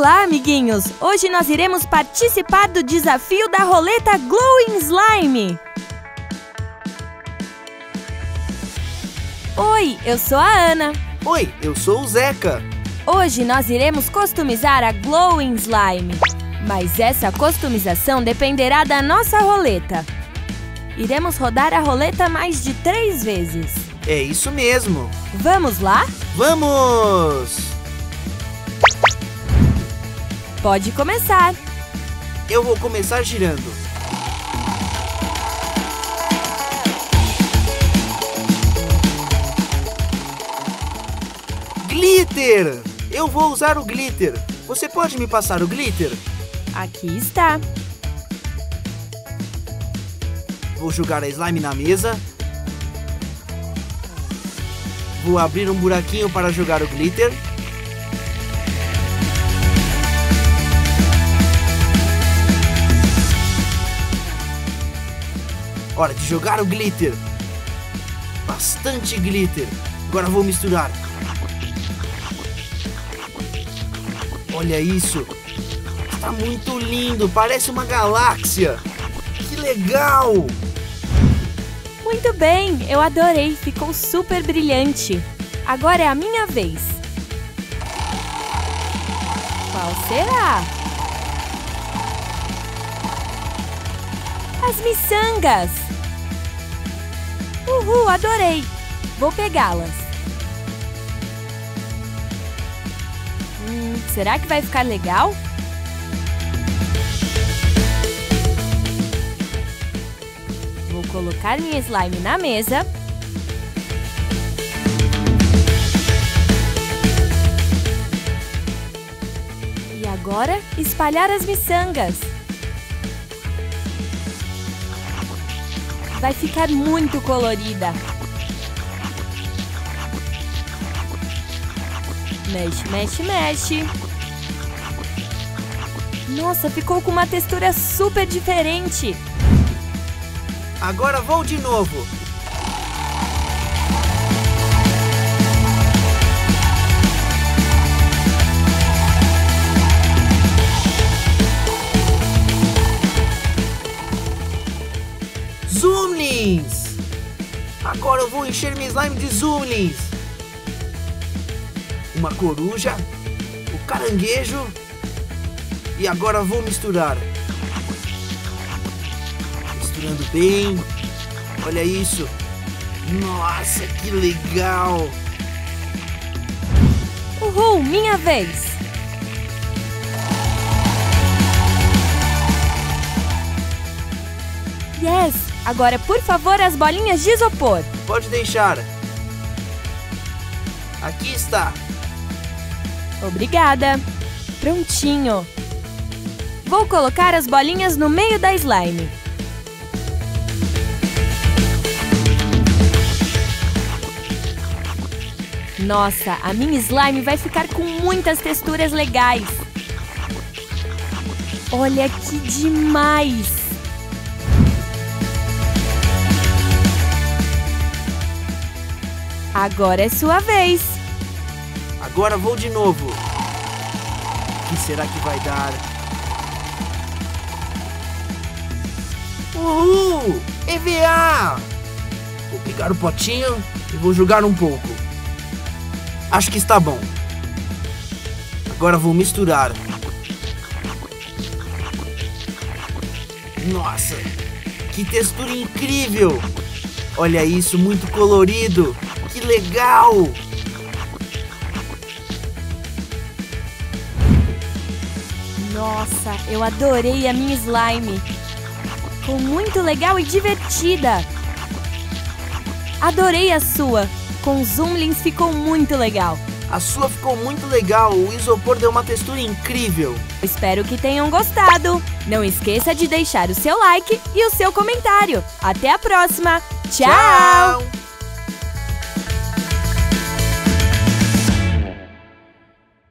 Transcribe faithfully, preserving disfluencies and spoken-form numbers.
Olá, amiguinhos! Hoje nós iremos participar do desafio da roleta Glowing Slime! Oi, eu sou a Ana! Oi, eu sou o Zeca! Hoje nós iremos customizar a Glowing Slime, mas essa customização dependerá da nossa roleta. Iremos rodar a roleta mais de três vezes. É isso mesmo! Vamos lá? Vamos! Pode começar! Eu vou começar girando. Glitter! Eu vou usar o glitter. Você pode me passar o glitter? Aqui está. Vou jogar a slime na mesa. Vou abrir um buraquinho para jogar o glitter. Hora de jogar o glitter. Bastante glitter. Agora vou misturar. Olha isso. Está muito lindo. Parece uma galáxia. Que legal. Muito bem. Eu adorei. Ficou super brilhante. Agora é a minha vez. Qual será? As miçangas. Uhul, adorei! Vou pegá-las. Hum, será que vai ficar legal? Vou colocar minha slime na mesa. E agora, espalhar as miçangas. Vai ficar muito colorida. Mexe, mexe, mexe. Nossa, ficou com uma textura super diferente. Agora vou de novo. Zomlings! Agora eu vou encher minha slime de Zomlings. Uma coruja, o caranguejo e agora vou misturar. Misturando bem. Olha isso. Nossa, que legal! Uhul, minha vez! Yes! Agora, por favor, as bolinhas de isopor. Pode deixar. Aqui está. Obrigada. Prontinho. Vou colocar as bolinhas no meio da slime. Nossa, a minha slime vai ficar com muitas texturas legais. Olha que demais! Agora é sua vez. Agora vou de novo. O que será que vai dar? Uhul! E V A! Vou pegar o potinho e vou jogar um pouco. Acho que está bom. Agora vou misturar. Nossa! Que textura incrível! Olha isso, muito colorido! Que legal! Nossa, eu adorei a minha slime. Ficou muito legal e divertida. Adorei a sua. Com os Zomlings ficou muito legal. A sua ficou muito legal. O isopor deu uma textura incrível. Espero que tenham gostado. Não esqueça de deixar o seu like e o seu comentário. Até a próxima. Tchau! Tchau.